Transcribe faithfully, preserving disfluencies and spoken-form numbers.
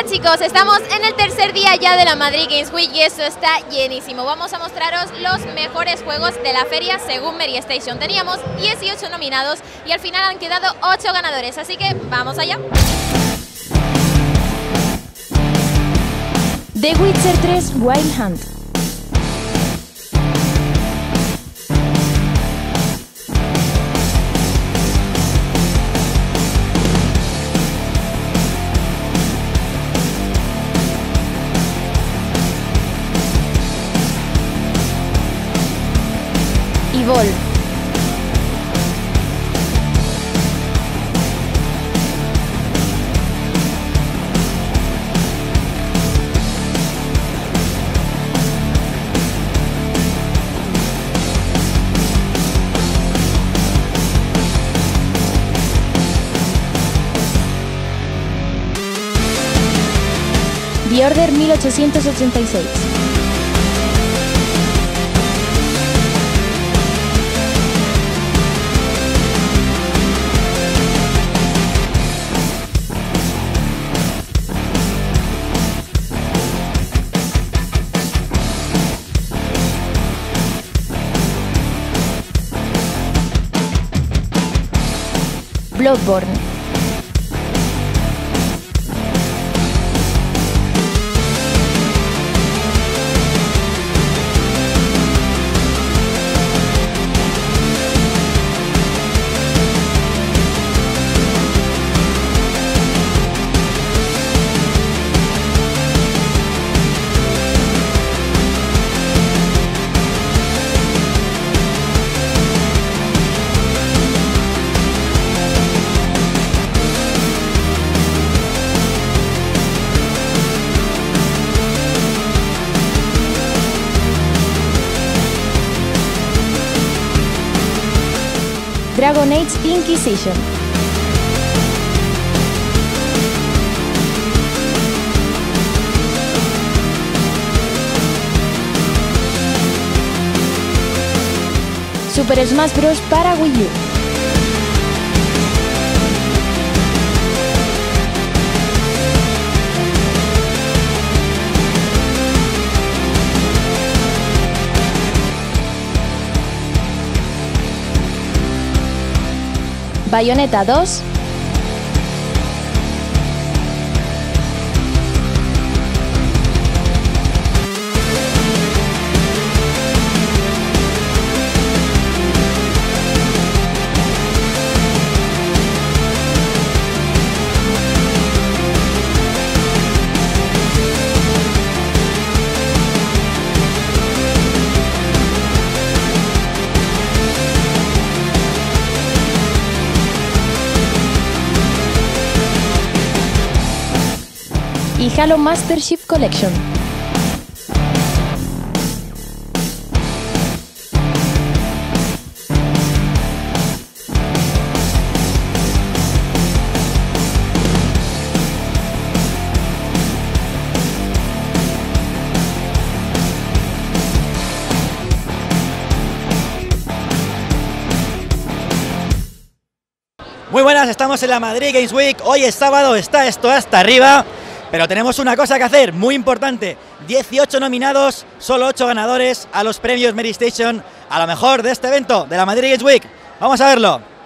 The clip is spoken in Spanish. Hola chicos, estamos en el tercer día ya de la Madrid Games Week y eso está llenísimo. Vamos a mostraros los mejores juegos de la feria según MeriStation. Teníamos dieciocho nominados y al final han quedado ocho ganadores, así que vamos allá. The Witcher tres Wild Hunt, Evolve, The Order mil ochocientos ochenta y seis. Bloodborne, Dragon Age Inquisition, Super Smash Bros para Wii U, Bayonetta dos, y Halo Mastership Collection. Muy buenas, estamos en la Madrid Games Week. Hoy es sábado, está esto hasta arriba. Pero tenemos una cosa que hacer, muy importante, dieciocho nominados, solo ocho ganadores a los premios MeriStation, a lo mejor de este evento, de la Madrid Games Week. Vamos a verlo.